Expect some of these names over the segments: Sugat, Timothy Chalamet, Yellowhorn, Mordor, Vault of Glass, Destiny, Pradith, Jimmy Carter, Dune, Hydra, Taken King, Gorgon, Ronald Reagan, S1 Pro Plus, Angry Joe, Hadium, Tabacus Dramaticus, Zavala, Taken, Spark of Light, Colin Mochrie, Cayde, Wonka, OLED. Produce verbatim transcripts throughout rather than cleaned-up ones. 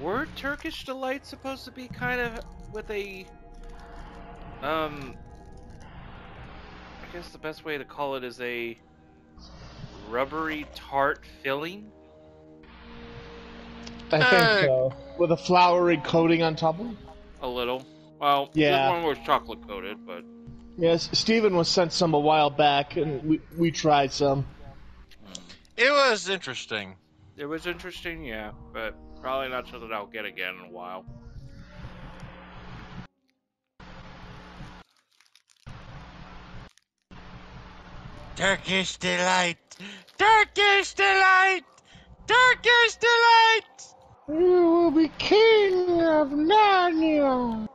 were Turkish Delight supposed to be kind of with a, um, I guess the best way to call it is a rubbery tart filling? I think uh, so. With a floury coating on top of it? A little. Well, yeah. This one was chocolate coated, but... Yes, Steven was sent some a while back, and we, we tried some. It was interesting. It was interesting, yeah, but probably not something I'll get again in a while. Turkish Delight! Turkish Delight! Turkish Delight! You will be king of Narnia!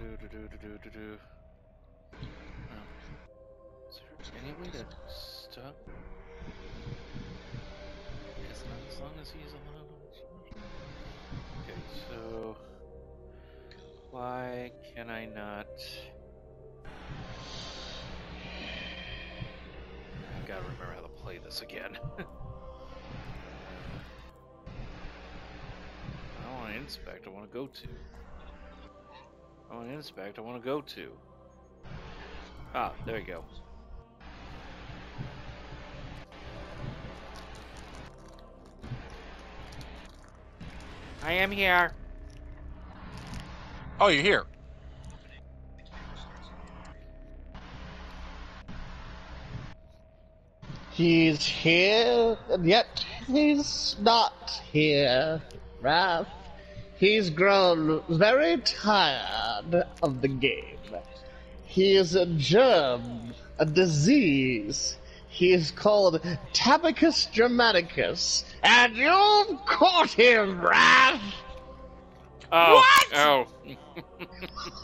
Do-do-do-do-do-do-do. Oh. Is there any way to stop? As long, as long as he's allowed. Okay, so... Why can I not... I gotta remember how to play this again. I don't want to inspect, I want to go to. I want to inspect, I want to go to. Ah, there you go. I am here. Oh, you're here. He's here, and yet he's not here, Raph. He's grown very tired of the game. He is a germ, a disease. He is called Tabacus Dramaticus, and you've caught him, Wrath! Oh, what?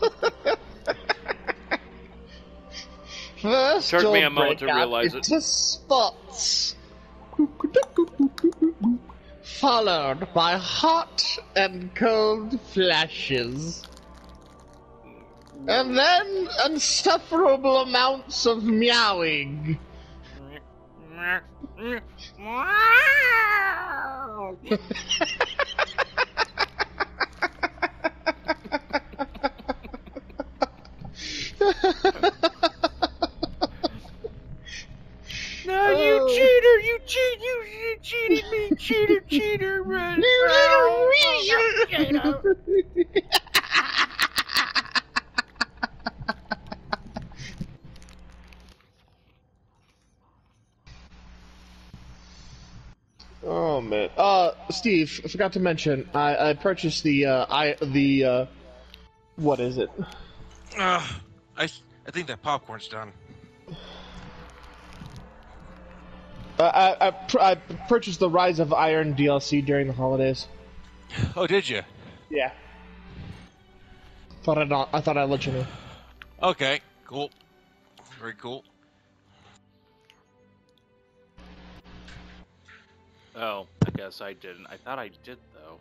Oh. First, took me a moment to realize it. Into spots. Followed by hot and cold flashes. And then insufferable amounts of meowing. No, you oh. cheater! You cheat! You, you cheated me! Cheater! Cheater! Run! You little weasel! Oh man! Uh, Steve, I forgot to mention. I I purchased the uh I the uh, what is it? Uh, I I think that popcorn's done. Uh, I, I, pr I purchased the Rise of Iron D L C during the holidays. Oh, did you? Yeah. Thought I'd not, I thought I'd let you know. Okay, cool. Very cool. Oh, I guess I didn't. I thought I did, though.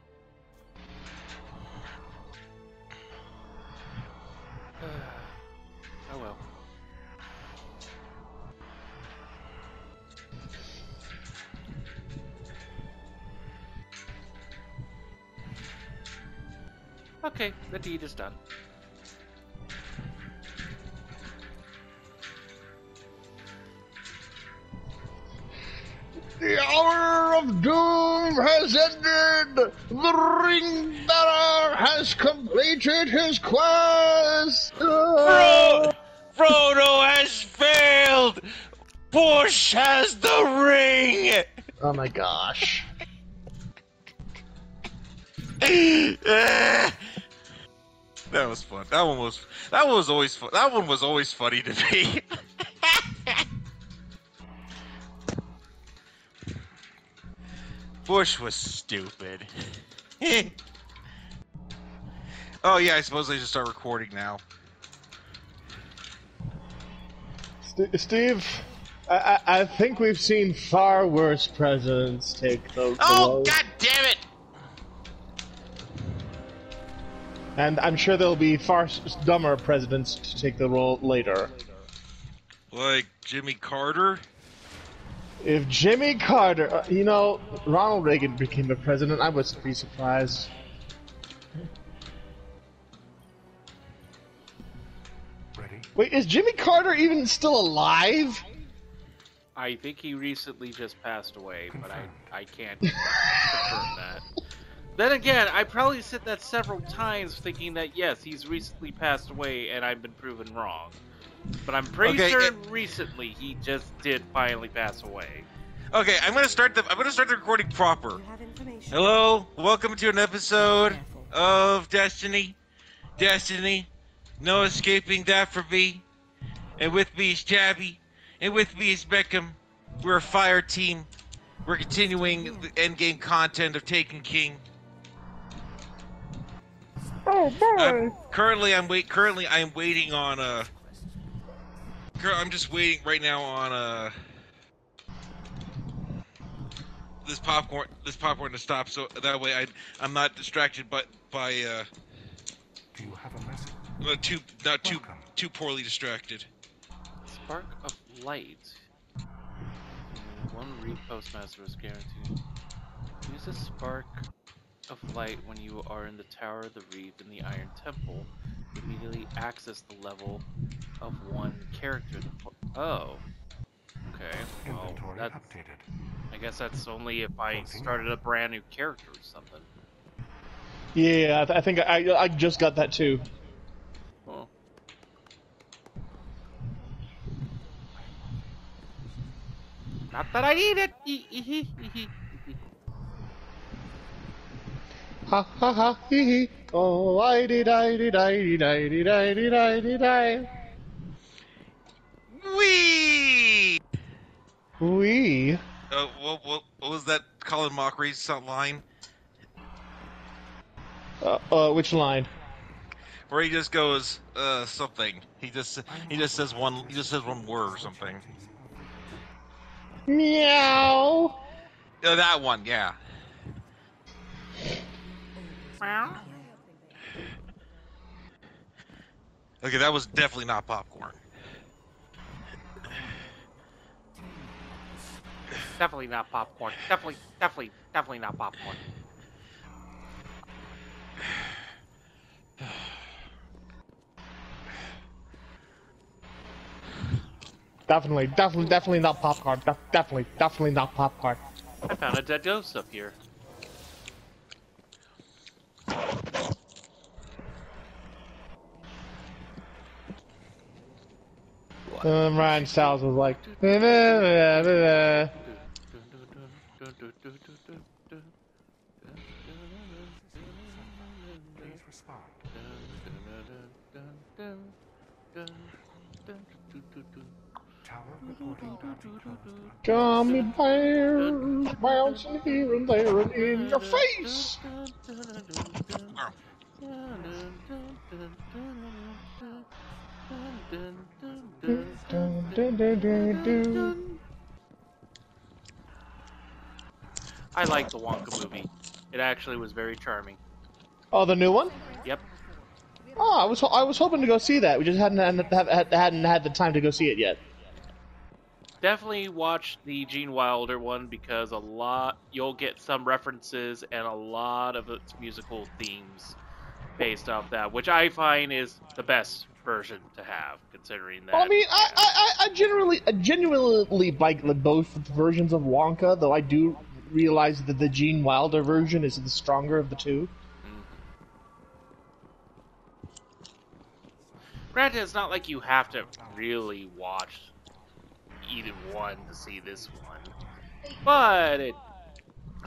Oh, well. Okay, the deed is done. The hour of doom has ended! The ring bearer has completed his quest! Fro Frodo has failed! Push has the ring! Oh my gosh. That was fun. That one was. That one was always fun. That one was always funny to me. Bush was stupid. Oh yeah, I suppose I should start recording now. St Steve, I, I I think we've seen far worse presidents take those. Oh, God damn it! And I'm sure there'll be far dumber presidents to take the role later. Like Jimmy Carter? If Jimmy Carter... Uh, you know, Ronald Reagan became the president, I wouldn't be surprised. Ready? Wait, is Jimmy Carter even still alive? I think he recently just passed away, but I, I can't confirm that. Then again, I probably said that several times thinking that, yes, he's recently passed away and I've been proven wrong. But I'm pretty okay, sure it... recently he just did finally pass away. Okay, I'm gonna start the I'm gonna start the recording proper. Hello, welcome to an episode of Destiny. Destiny, no escaping that for me. And with me is Jabby, and with me is Beckham. We're a fire team. We're continuing the endgame content of Taken King. Oh boy! I'm, currently, I'm wait. Currently, I'm waiting on a. I'm just waiting right now on uh this popcorn this popcorn to stop so that way I I'm not distracted by by uh do you have a message? Not too not too Welcome. too poorly distracted. Spark of Light. One read postmaster is guaranteed. Use a spark of light when you are in the Tower of the Reef in the Iron Temple. Immediately access the level of one character. Oh. Okay. Well, that's, updated. I guess that's only if I started a brand new character or something. Yeah, I, th I think I, I just got that too. Well. Not that I need it! Ha ha ha hee hee. Oh, I did, I did, I did, I did, I did, I did, I. Wee. Wee. Uh, what, what, what was that? Colin Mochrie's line. Uh, uh, which line? Where he just goes, uh, something. He just, he just says one, he just says one word or something. Meow. Uh, that one, yeah. Okay, that was definitely not popcorn. Definitely not popcorn. Definitely, definitely, definitely not popcorn. Definitely, definitely, definitely not popcorn. De definitely, definitely not popcorn. I found a dead ghost up here. Um, Ryan Styles was like, nah, nah, nah, nah, nah. Gummy bears bouncing here and there and in your face. Ow. I like the Wonka movie. It actually was very charming. Oh, the new one? Yep. Oh, I was I was hoping to go see that. We just hadn't hadn't, hadn't had the time to go see it yet. Definitely watch the Gene Wilder one because a lot you'll get some references and a lot of its musical themes based off that, which I find is the best version to have, considering that. Well, I mean, I, I, I generally, I genuinely like both versions of Wonka, though I do realize that the Gene Wilder version is the stronger of the two. Mm-hmm. Granted, it's not like you have to really watch either one to see this one, but it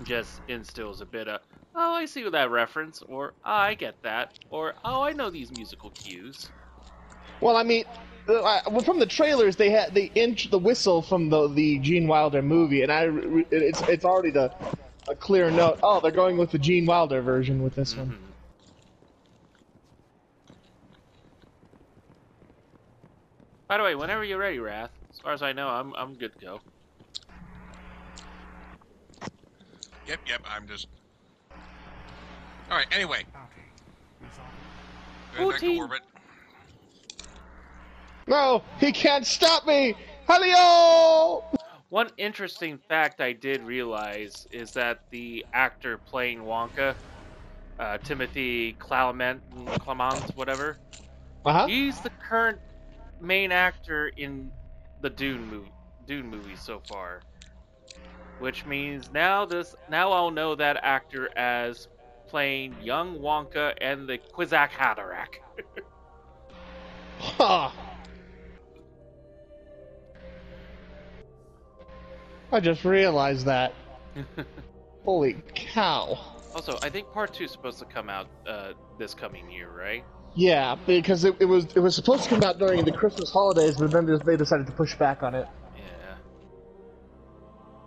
just instills a bit of, oh, I see that reference, or oh, I get that, or oh, I know these musical cues. Well, I mean, uh, well, from the trailers, they had the inch, the whistle from the the Gene Wilder movie, and I, re it's it's already the a clear note. Oh, they're going with the Gene Wilder version with this mm-hmm. one. By the way, whenever you're ready, Wrath. As far as I know, I'm I'm good to go. Yep, yep. I'm just. All right. Anyway. Okay. fourteen. Into orbit. No, he can't stop me! Hello! One interesting fact I did realize is that the actor playing Wonka, uh, Timothy Chalamet, Chalamet, whatever, uh-huh. he's the current main actor in the Dune movie, Dune movie so far. Which means now this now I'll know that actor as playing young Wonka and the Kwisatz Haderach. Huh. I just realized that. Holy cow. Also, I think part two is supposed to come out uh, this coming year, right? Yeah, because it, it was it was supposed to come out during the Christmas holidays, but then they decided to push back on it. Yeah.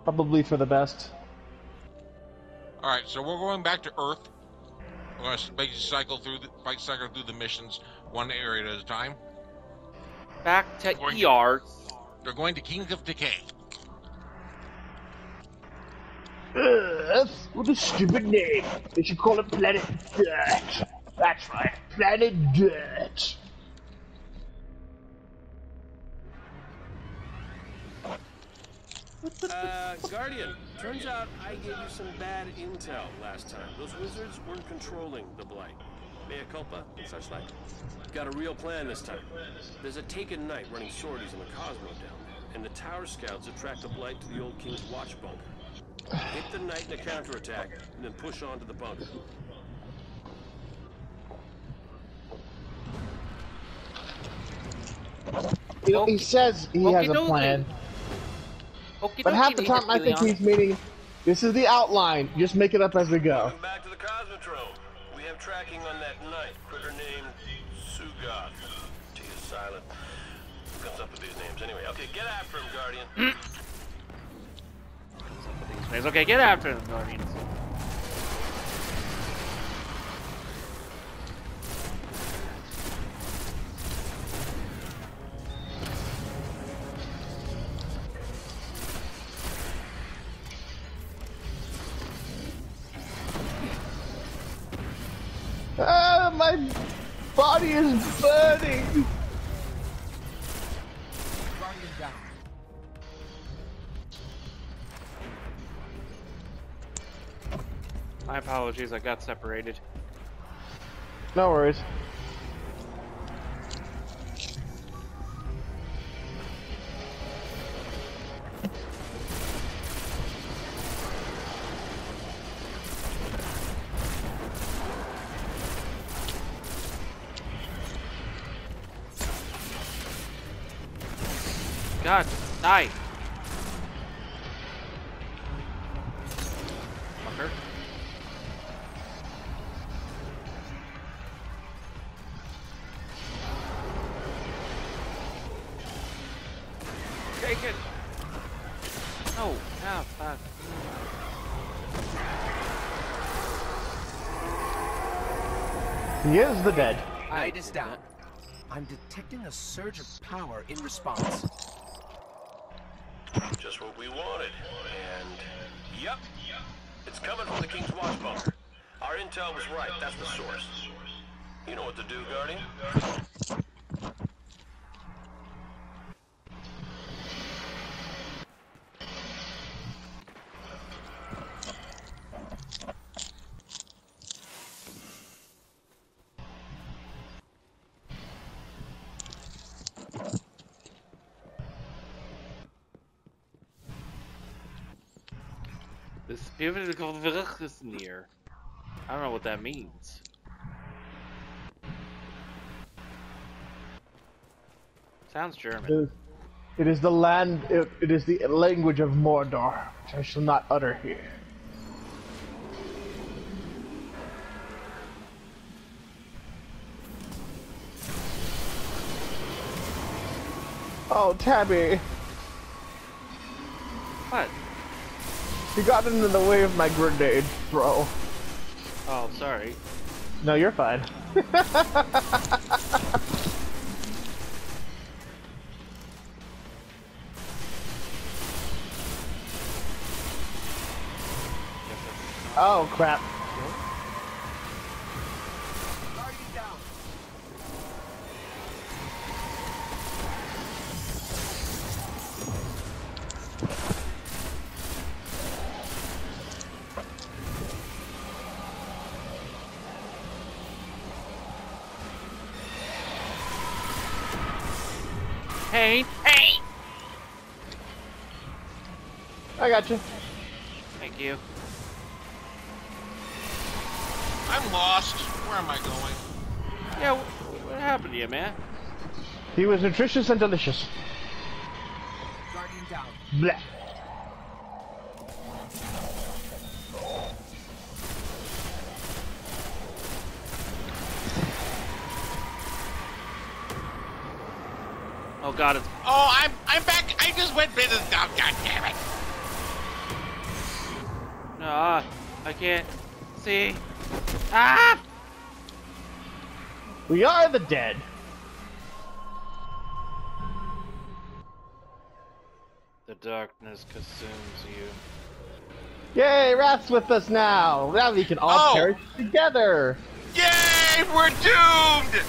Probably for the best. Alright, so we're going back to Earth. We're going to make you cycle through the, bike cycle through the missions, one area at a time. Back to E R. They're going to Kingdom of Decay. Earth? What a stupid name. They should call it Planet Dirt. That's right, Planet Dirt. Uh, Guardian, turns out I gave you some bad intel last time. Those wizards weren't controlling the blight. Mea culpa and such like. Got a real plan this time. There's a Taken Knight running sorties in the Cosmodrome down there, and the Tower Scouts attract the blight to the old King's Watch bunker. Hit the Knight in a counterattack, and then push on to the bunker. You know, he says he has a plan. But half the time I think he's meaning, this is the outline, just make it up as we go. Welcome back to the Cosmodrome. We have tracking on that Knight, critter named Sugat. T is silent. Who comes up with these names anyway? Okay, get after him, Guardian. Okay, get after them, Guardians. Ah, my body is burning. My apologies, I got separated. No worries. God, die! Here's the dead. Night is down. I'm detecting a surge of power in response. Just what we wanted. And yep, it's coming from the King's Watch bunker. Our intel was right. That's the source. You know what to do, Guardian. I don't know what that means. Sounds German. It is, it is the land. It, it is the language of Mordor, which I shall not utter here. Oh, Tabby! What? You got into the way of my grenade, bro. Oh, sorry. No, you're fine. Oh, crap. Are you down? Hey! Hey! I got you. Thank you. I'm lost. Where am I going? Yeah, wh what happened to you, man? He was nutritious and delicious. Guardian down. Blah. Oh god, it's... Oh, I'm, I'm back! I just went business down, god damn it! No, I can't see. Ah! We are the dead. The darkness consumes you. Yay, Wrath's with us now! Now we can all oh. perish together! Yay, we're doomed!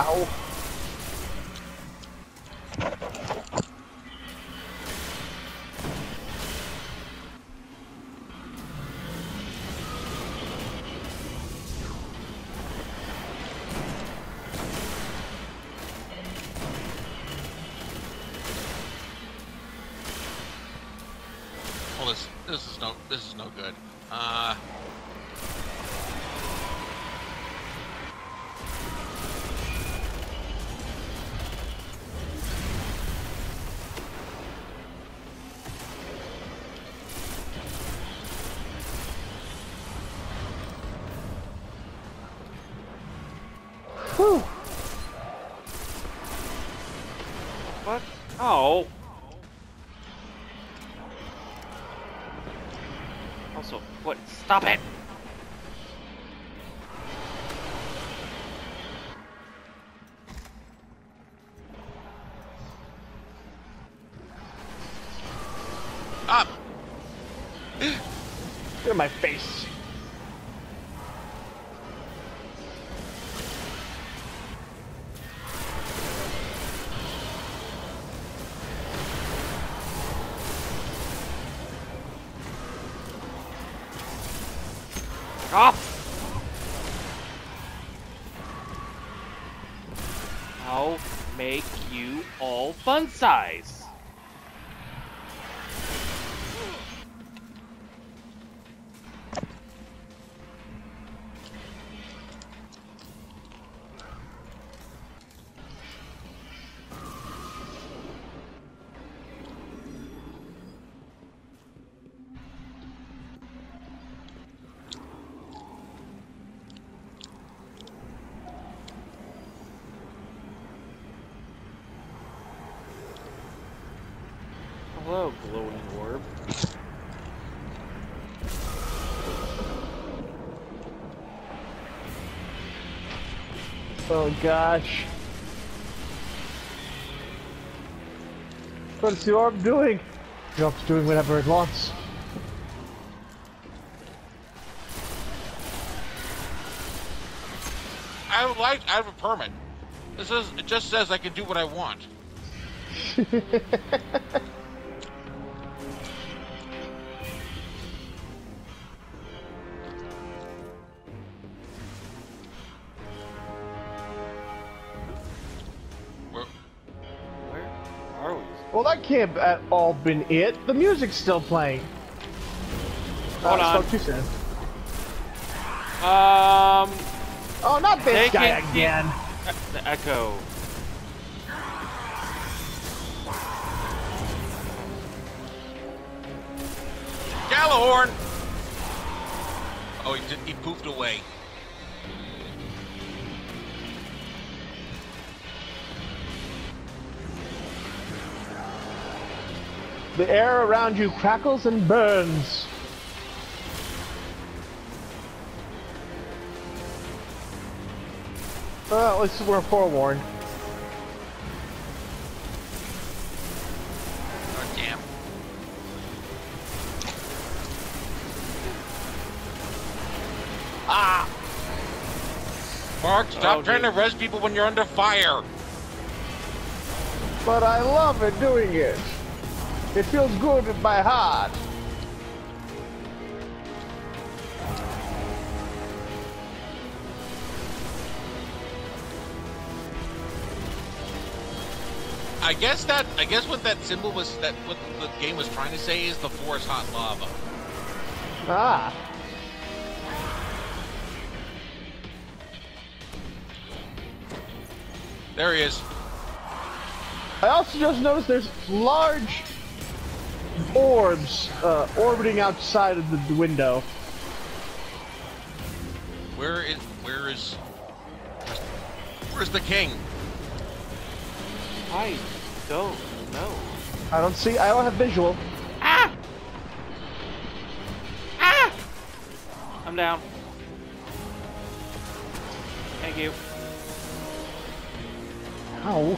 Ow. This is no good. Uh... Whew. What? Oh. What? Stop it! Up! Look at my face. Off! I'll make you all fun size. Hello, glowing orb. Oh gosh. What's the orb doing? The orb's doing whatever it wants. I would like, I have a permit. This is, it just says I can do what I want. Well, that can't at all been it. The music's still playing. Hold uh, on. Too soon. Um. Oh, not this guy again. The echo. Gjallarhorn. Oh, he did, he poofed away. The air around you crackles and burns. Well, at least we're forewarned. Oh, damn. Ah! Mark, stop oh, trying dude. to res people when you're under fire. But I love it doing it. It feels good with my heart. I guess that I guess what that symbol was that what the game was trying to say is the forest hot lava. Ah. There he is. I also just noticed there's large orbs uh, orbiting outside of the, the window. Where is where is where's the king? I don't know. I don't see. I don't have visual. Ah! Ah! I'm down. Thank you. Ow.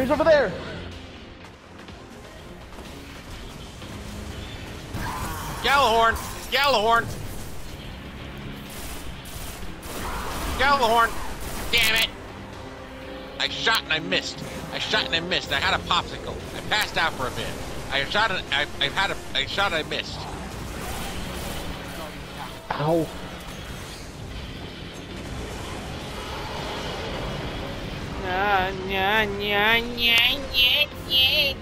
He's over there. Gjallarhorn! Gjallarhorn! Gjallarhorn! Damn it! I shot and I missed. I shot and I missed. I had a popsicle. I passed out for a bit. I shot and I, I had a. I shot and I missed. Ow. Nah, nah, nah, nah, nah, nah.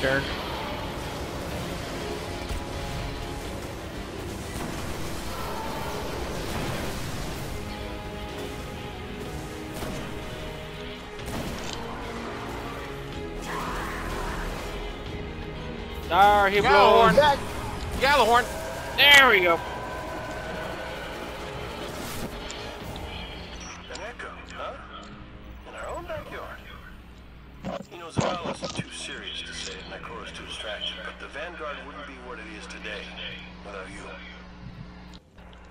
Jerk. There he blows. Gjallarhorn. There we go. An echo, huh? In our own backyard. You know, Zavala's too serious to say it, and Ikora's too distracted, but the Vanguard wouldn't be what it is today without you.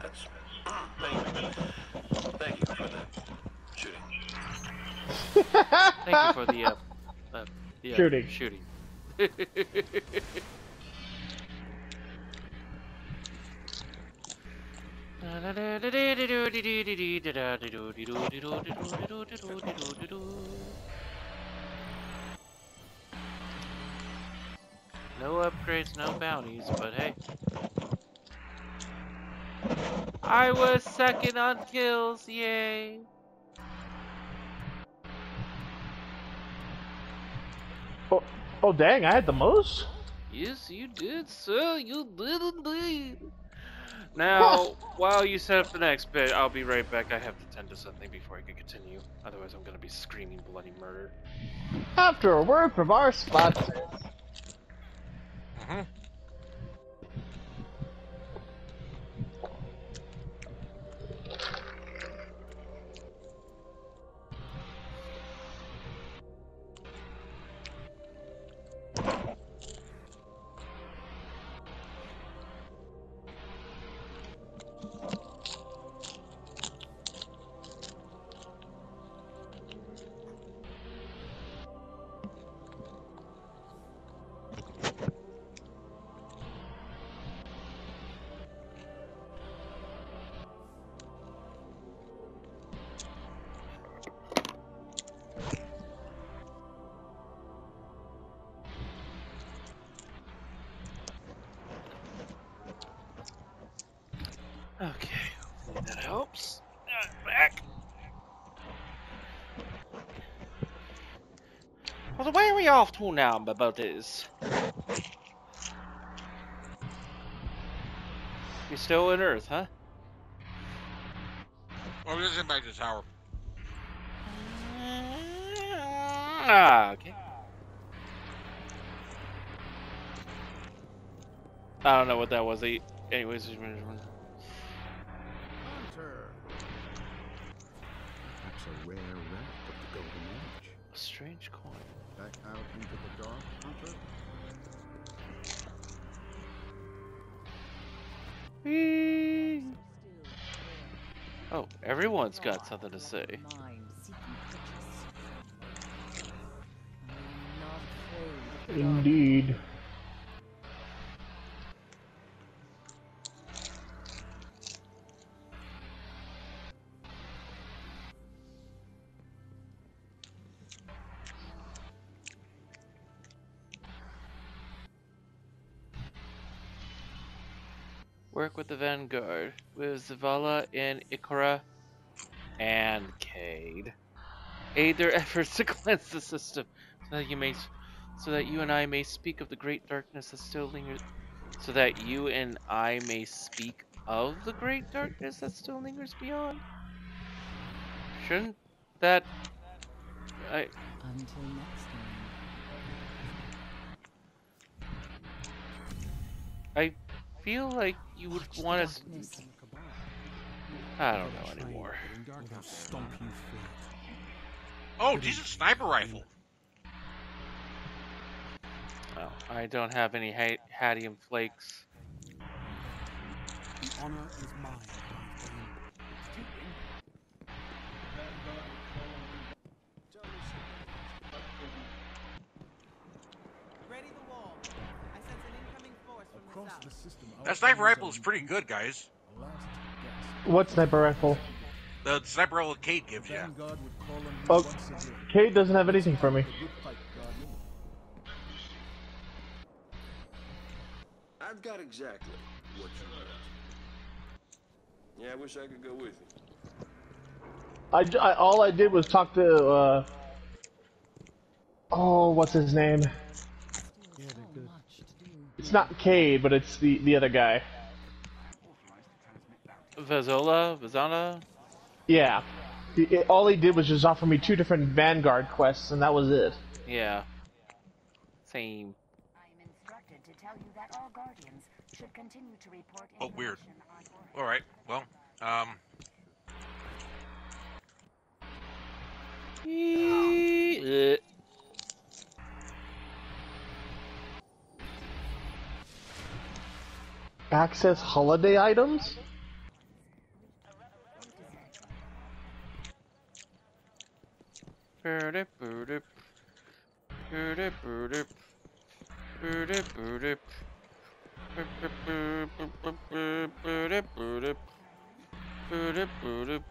That's... Thank you for the shooting. Thank you for the, uh... uh the, uh shooting. Shooting. No upgrades, no bounties, but hey. I was second on kills, yay! Oh, oh dang, I had the most? Yes, you did, sir, you did indeed! Now, while you set up the next bit, I'll be right back. I have to tend to something before I can continue. Otherwise, I'm gonna be screaming bloody murder. After a word from our sponsors. Mm-hmm. Off to now about this. You're still in Earth, huh? Well, we're just in back to the tower. Ah, okay. I don't know what that was. Anyways, Hunter. That's a rare relic of the Golden Age. A strange coin. Back out into the dark, Hunter. Whee! Oh, everyone's got something to say. Indeed. Work with the Vanguard, with Zavala and Ikora and Cayde. Aid their efforts to cleanse the system, so that you may, so that you and I may speak of the great darkness that still lingers, so that you and I may speak of the great darkness that still lingers beyond. Shouldn't that? I. Until next time. I feel like you would Watch want us. I don't know anymore. Oh, Jesus! Sniper rifle. Oh, I don't have any ha Hadium flakes. The honor is mine. Ready the wall. I sense an incoming force from the south. That sniper rifle is pretty good, guys. What sniper rifle? The sniper rifle Cayde gives you. Yeah. Oh, Cayde doesn't have anything for me. I've got exactly what you want. Yeah, I wish I could go with you. I, I all I did was talk to uh oh, what's his name? Yeah, good. It's not Cayde, but it's the the other guy. Vezola, Vezana. Yeah, it, it, all he did was just offer me two different Vanguard quests, and that was it. Yeah. Same. I'm instructed to tell you that all guardians should continue to report. Oh, weird. All right. Well, um. E Access holiday items. Burdup, burdup, burdup, burdup, burdup, burdup, burdup, burdup, burdup,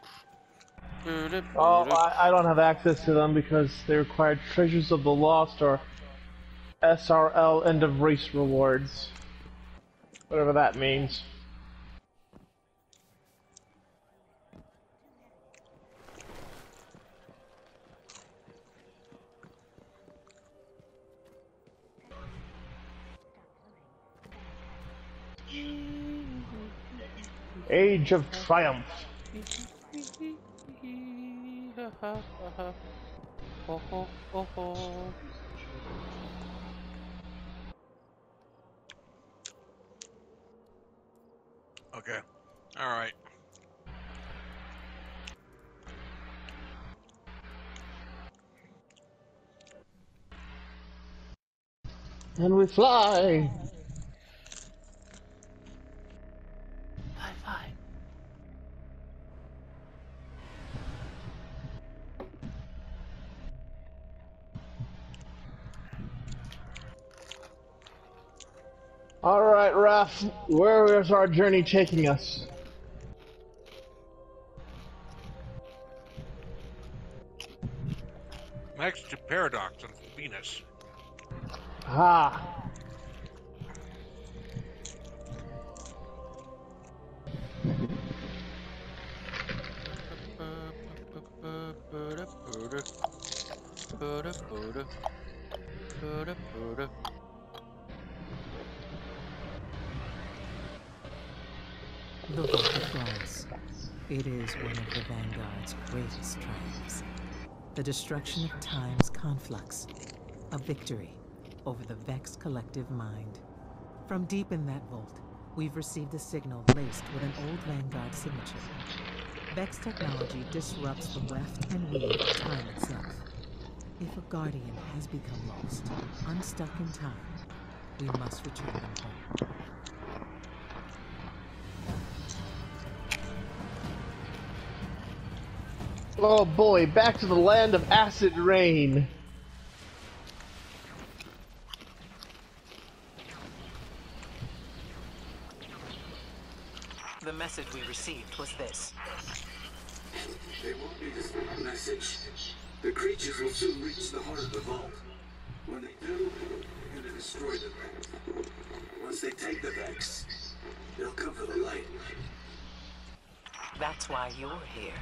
burdup. Oh, I, I don't have access to them because they require Treasures of the Lost or S R L end of race rewards, whatever that means. Age of Triumph. Okay. All right. And we fly. Alright, Wrath, where is our journey taking us? Next to Paradox on Venus. Ah. Look at the glass. It is one of the Vanguard's greatest triumphs. The destruction of time's conflux. A victory over the Vex collective mind. From deep in that vault, we've received a signal laced with an old Vanguard signature. Vex technology disrupts the weft and weave of time itself. If a Guardian has become lost, unstuck in time, we must return them home. Oh boy, back to the land of acid rain. The message we received was this. They won't be this little message. The creatures will soon reach the heart of the vault. When they do, we're going to destroy the Vex. Once they take the Vex, They'll come for the light. That's why you're here.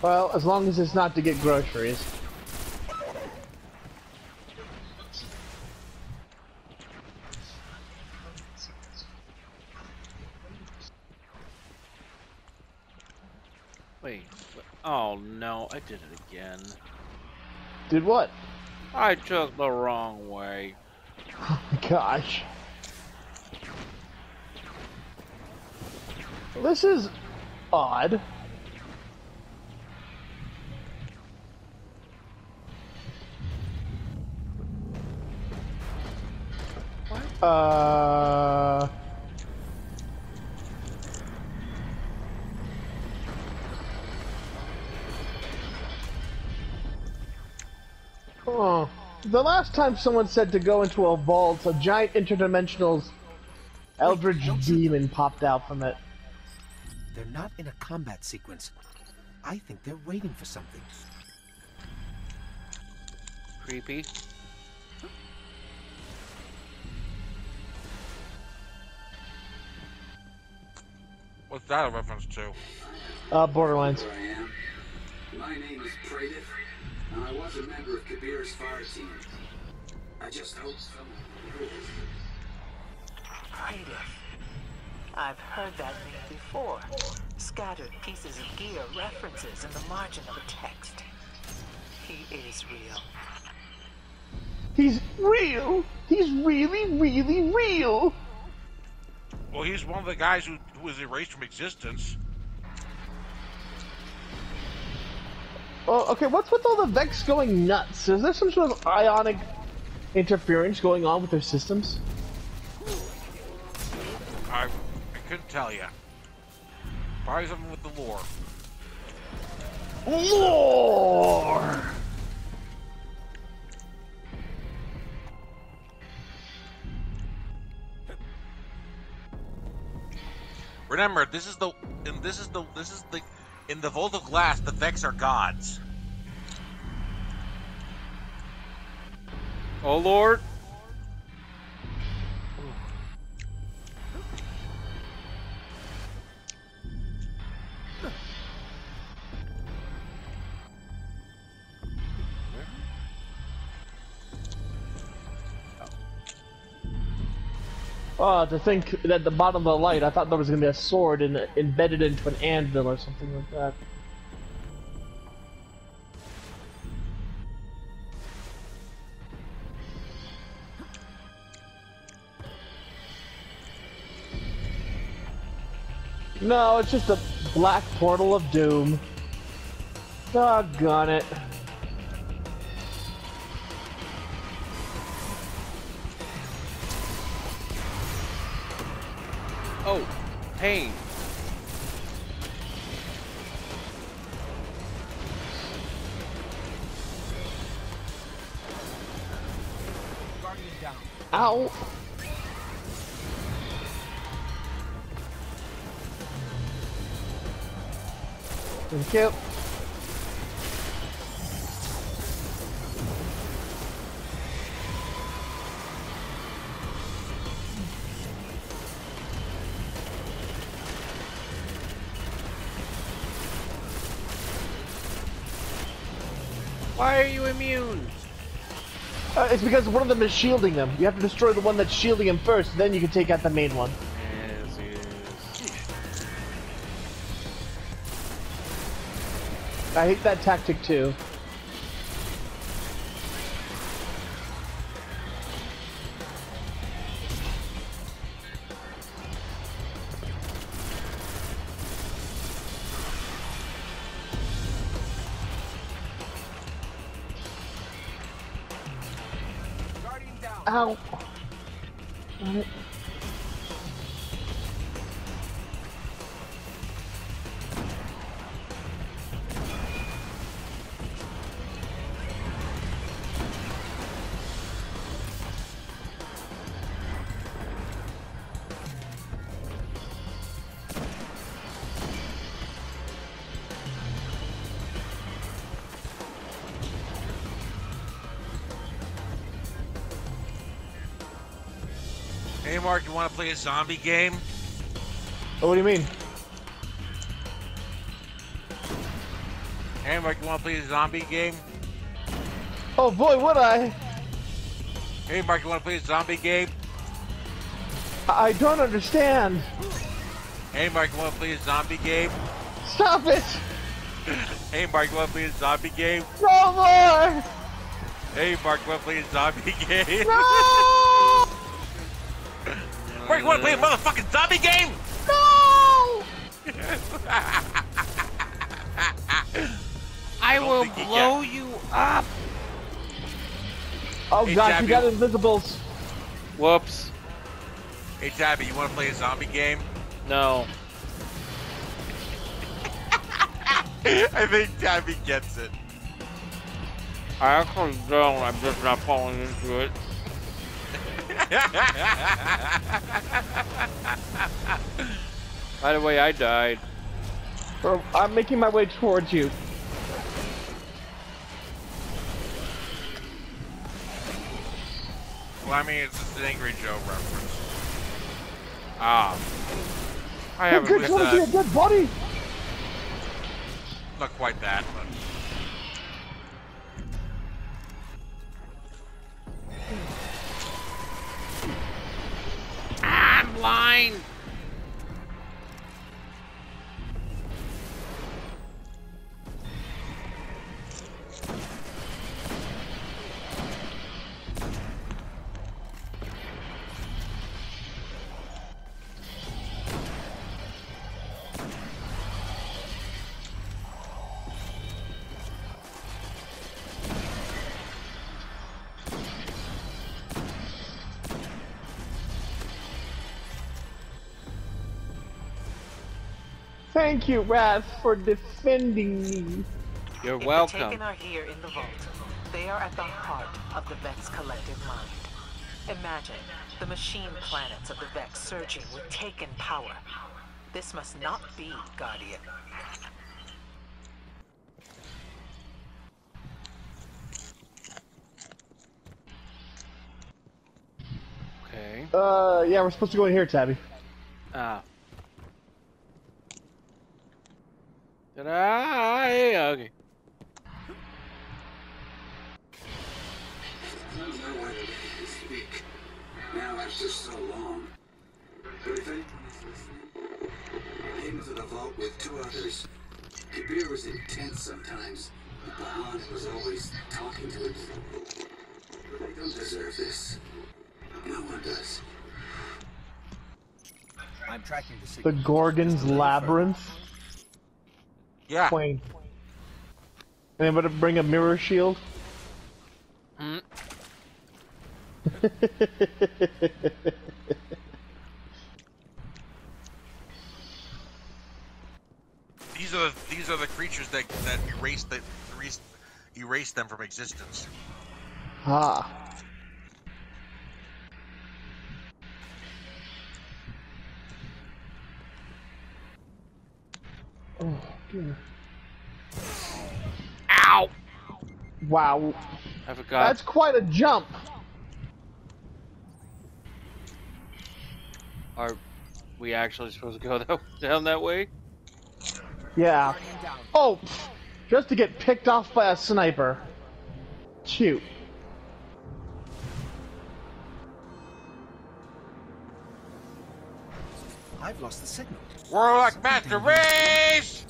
Well, as long as it's not to get groceries. Wait, wait. Oh no, I did it again. Did what? I took the wrong way. Oh my gosh. This is odd. What? Uh. Oh. The last time someone said to go into a vault, a giant interdimensional eldritch Wait, demon popped out from it. They're not in a combat sequence. I think they're waiting for something. Creepy. What's that a reference to? Uh, Borderlands. My name is Pradith, and I was a member of Kabir's fire team. I just hope someone heard it. Pradith. I've heard that name before. Scattered pieces of gear, references in the margin of a text. He is real. He's real? He's really, really real? Well, he's one of the guys who, who was erased from existence. Oh, okay, what's with all the Vex going nuts? Is there some sort of ionic interference going on with their systems? I... couldn't tell ya. Probably something with the lore. Lore! Remember, this is the, and this is the, this is the, in the Vault of Glass, the Vex are gods. Oh Lord. Oh, to think that at the bottom of the light, I thought there was going to be a sword in, embedded into an anvil or something like that. No, it's just a black portal of doom. Doggone it. Oh, pain. Guardian down. Ow. Thank you. Why are you immune? Uh, it's because one of them is shielding them. You have to destroy the one that's shielding him first, then you can take out the main one. Yes, yes. I hate that tactic too. Ow. Got it. Hey Mark, you want to play a zombie game? Oh, what do you mean? Hey Mark, you want to play a zombie game? Oh boy, would I? Hey Mark, you want to play a zombie game? I don't understand. Hey Mark, you want to play a zombie game? Stop it! Hey Mark, you want to play a zombie game? No more! Hey Mark, you want to play a zombie game? No! Mark, you want to play a motherfucking zombie game? No! I will blow you, you up! Oh hey, god, Tabby. You got invisibles. Whoops. Hey Tabby, you want to play a zombie game? No. I think Tabby gets it. I actually don't, I'm just not falling into it. By the way, I died. Bro, I'm making my way towards you. Well, I mean, it's just an Angry Joe reference. Ah. I haven't with uh, a dead body! Not quite that, but... Ah, I'm blind! Thank you, Wrath, for defending me. You're welcome. The Taken are here in the vault. They are at the heart of the Vex collective mind. Imagine the machine planets of the Vex surging with Taken power. This must not be, Guardian. Okay. Uh, yeah, we're supposed to go in here, Tabby. Ah. Uh. Ta-da! Okay. No way to speak. Now it's just so long. Everything? I came into the vault with two others. Kabir was intense sometimes, but Bahan was always talking to himself. They don't deserve this. No one does. I'm tracking the signal. The Gorgon's Labyrinth? Yeah. Plane. Anybody bring a mirror shield? Mm. These are the, these are the creatures that that erase that erase erase them from existence. Ah. Oh, dear. Ow! Wow. I forgot. That's quite a jump! Are we actually supposed to go that, down that way? Yeah. Oh! Just to get picked off by a sniper. Shoot. I've lost the signal. Warlock Master Race!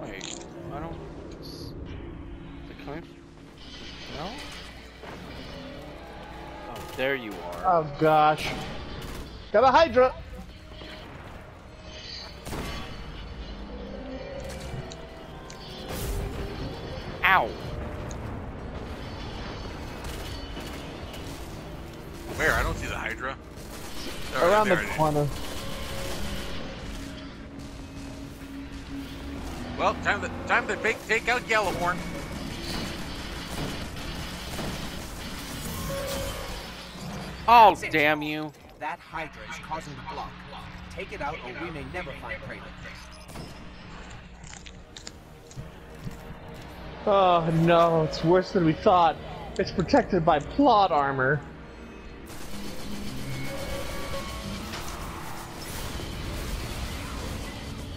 Wait, I don't... Is it coming? No? Oh, there you are. Oh gosh. Got a Hydra! Ow. Where? I don't see the Hydra. There, Around there the corner. Well, time to time to take take out Yellowhorn. Oh, damn you! That Hydra is causing the block. Take it out, or we may never find prey like this. Oh no, it's worse than we thought. It's protected by plot armor.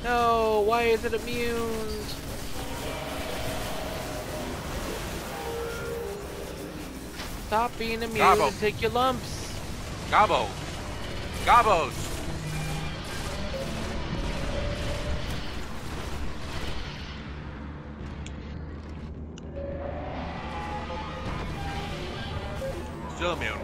No, why is it immune? Stop being immune Gobbo. and take your lumps. Gobbo. Gobbos. Still immune.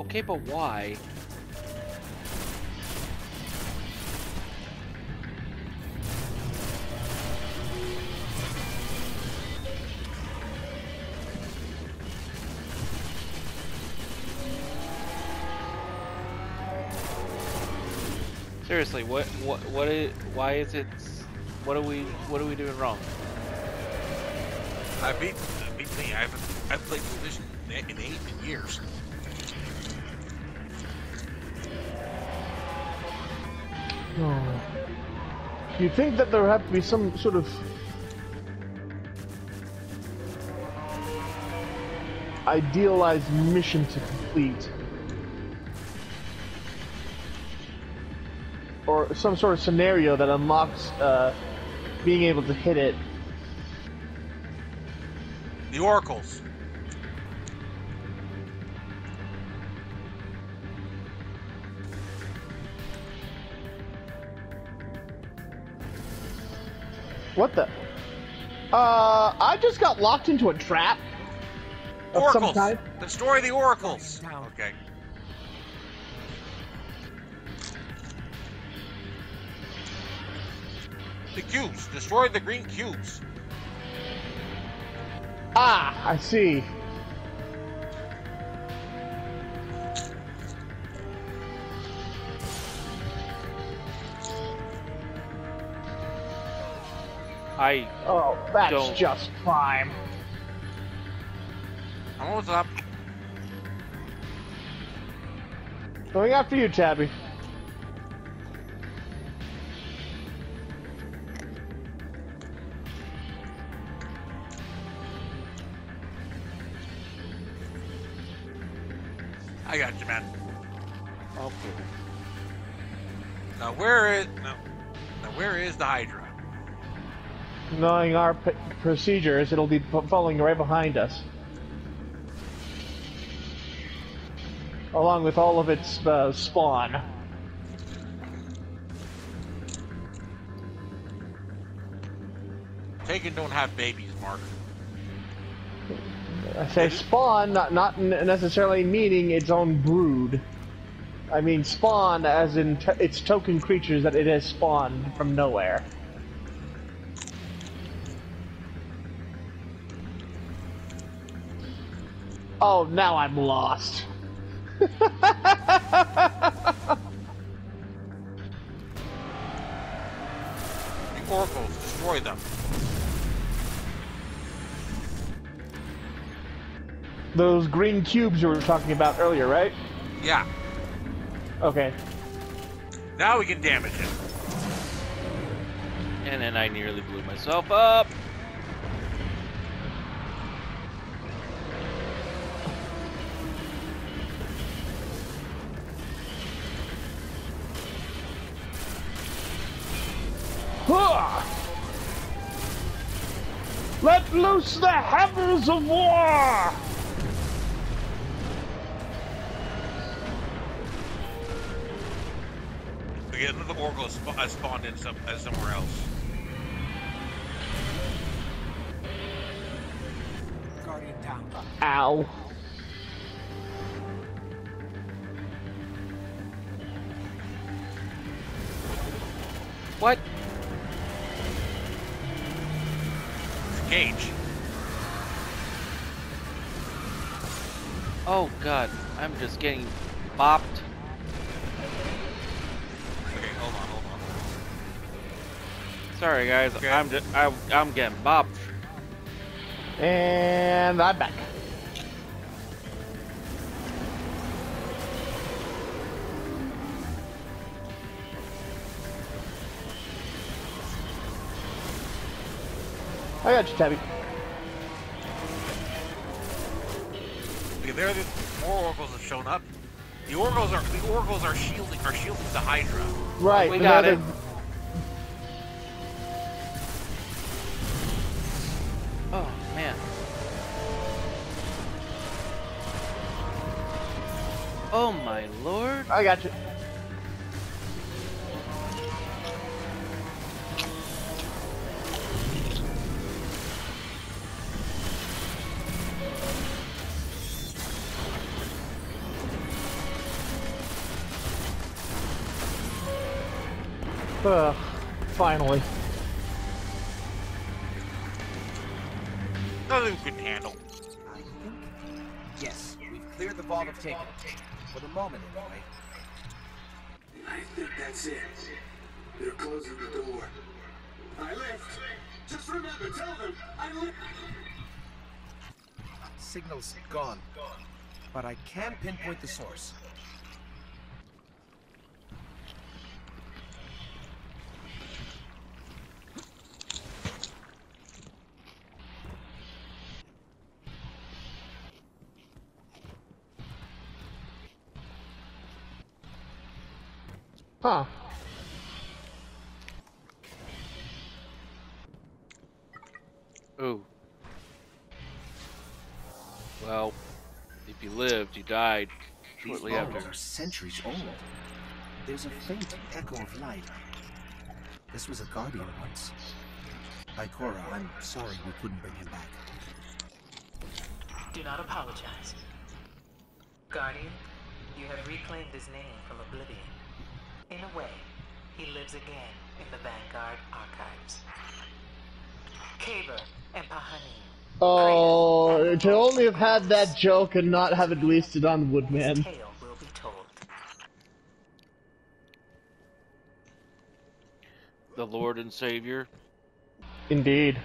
Okay, but why? Seriously, what, what, what is, why is it, what are we, what are we doing wrong? I beat, I beat me. I haven't, I've played Division in eight years. Oh. You'd think that there had to be some sort of idealized mission to complete, or some sort of scenario that unlocks uh, being able to hit it. The Oracles. What the? Uh, I just got locked into a trap. Oracles. Of some type. Destroy the Oracles. Okay. The cubes. Destroy the green cubes. Ah, I see. I oh, that's don't. just prime. I'm almost up. Going after you, Tabby. I got you, man. Okay. Now where is no? Now where is the Hydra? Knowing our p procedures, it'll be following right behind us, along with all of its uh, spawn. Taken don't have babies, Mark. I say spawn, not not necessarily meaning its own brood. I mean spawn, as in t its token creatures that it has spawned from nowhere. Oh, now I'm lost. The Oracles, destroy them. Those green cubes you were talking about earlier, right? Yeah. Okay. Now we can damage it. And then I nearly blew myself up. Let loose the hammers of war! Okay, another Oracle has sp spawned in some uh, somewhere else. Guardian down. Ow. What? engage. Oh god, I'm just getting bopped. Okay, hold on, hold on. Sorry guys, okay. I'm just, I, I'm getting bopped. And I'm back. I got you, Tabby. Okay, there, the more oracles have shown up. The oracles are the oracles are shielding are shielding the Hydra. Right, we got it. Oh man. Oh my lord. I got you. Ugh, finally. Nothing we can handle. I think, yes, we've cleared the vault of Taken. For the moment, anyway. I think that's it. They're closing the door. I left. Just remember, tell them, I left. Signal's gone. But I can pinpoint the source. Huh. Ooh. Well, if you lived, you died shortly after. These bones are centuries old. There's a faint echo of light. This was a guardian once. Ikora, I'm sorry we couldn't bring him back. Do not apologize. Guardian, you have reclaimed his name from oblivion. In a way, he lives again in the Vanguard archives. Kabir and Pahani. Oh, to only have had that joke and not have it wasted on Woodman. His tale will be told. The Lord and Savior. Indeed.